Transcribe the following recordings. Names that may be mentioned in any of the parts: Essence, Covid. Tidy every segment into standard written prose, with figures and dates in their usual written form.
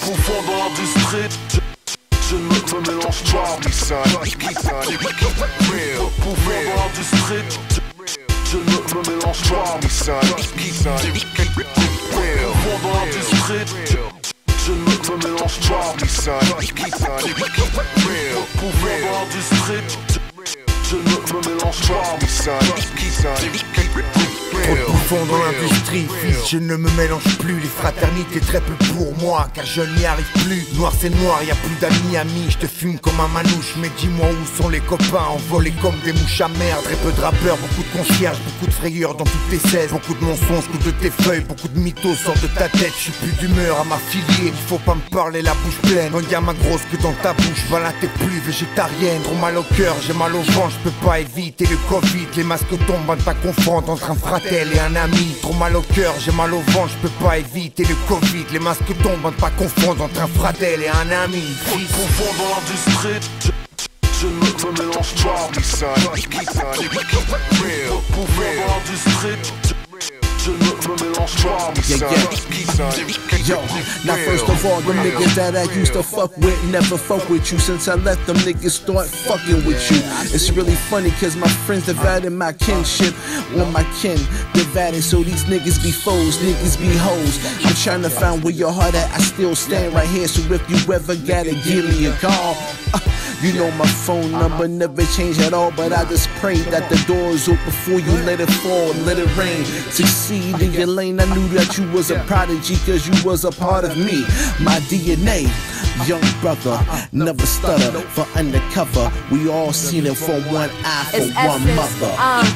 Profondeur industrie. Je ne me mélange pas. Profondeur industrie. Je ne me mélange pas. Profondeur industrie. Je ne me mélange pas. Profondeur industrie. Je ne me mélange pas. Trop profond dans l'industrie, fils, je ne me mélange plus. Les fraternités très peu pour moi, car je n'y arrive plus. Noir c'est noir, y'a plus d'amis, je te fume comme un manouche. Mais dis-moi où sont les copains, envolés comme des mouches à merde. Très peu de rappeurs, beaucoup de concierges, beaucoup de frayeurs dans toutes tes cesses. Beaucoup de mensonges, coups de tes feuilles, beaucoup de mythos sortent de ta tête. Je suis plus d'humeur à m'affilier, il faut pas me parler la bouche pleine. On y a ma grosse que dans ta bouche, voilà t'es plus végétarienne. Trop mal au cœur, j'ai mal au ventre. Je peux pas éviter le Covid, les masques tombent, à ne pas confondre entre un fratel et un ami. Trop mal au cœur, j'ai mal au ventre, je peux pas éviter le Covid, les masques tombent, à ne pas confondre entre un fratel et un ami. Trop profond dans l'industrie, je ne me mélange pas. Trop profond dans l'industrie. Je ne me mélange pas. Yo, now first of all, the niggas that I used to fuck with never fuck with you. Since I left, them niggas start fucking with you. It's really funny cause my friends divided my kinship. When my kin divided, so these niggas be foes, niggas be hoes. I'm trying to find where your heart at, I still stand right here. So if you ever gotta give me a call, you know my phone number never changed at all. But I just pray that the door is open for you. Let it fall, let it rain. Succeed in your lane. I knew that you was a prodigy cause you was a part of me. My DNA, young brother, never stutter for undercover. We all seen it from one eye for it's one essence, mother.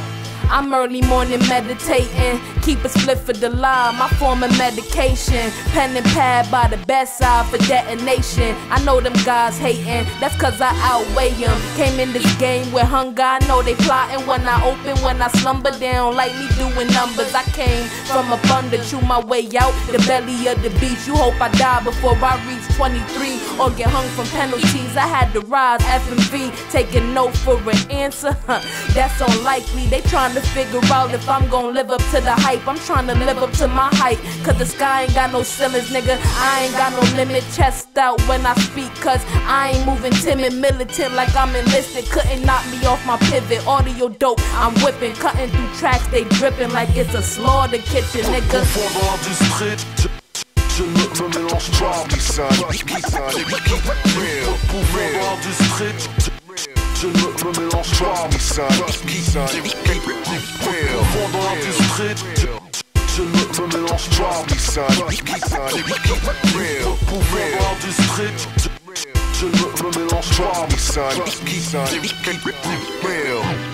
I'm early morning meditating, keep a split for the lie, my form of medication. Pen and pad by the bedside for detonation. I know them guys hating, that's cause I outweigh them. Came in this game with hunger, I know they plotting. When I open, when I slumber, they don't like me doing numbers. I came from up under, chew my way out, the belly of the beast. You hope I die before I reach 23 or get hung from penalties. I had to rise, F&V, taking no for an answer, that's unlikely. They trying to figure out if I'm gon' live up to the hype. I'm trying to live up to my height, cause the sky ain't got no ceilings, nigga. I ain't got no limit, chest out when I speak, cause I ain't moving timid, militant like I'm enlisted. Couldn't knock me off my pivot, audio dope, I'm whipping. Cutting through tracks, they dripping like it's a slaughter kitchen, nigga. Je ne me mélange pas. Je ne me mélange pas. Profond dans l'industrie. Je ne me mélange pas. Profond dans l'industrie. Je ne me mélange pas.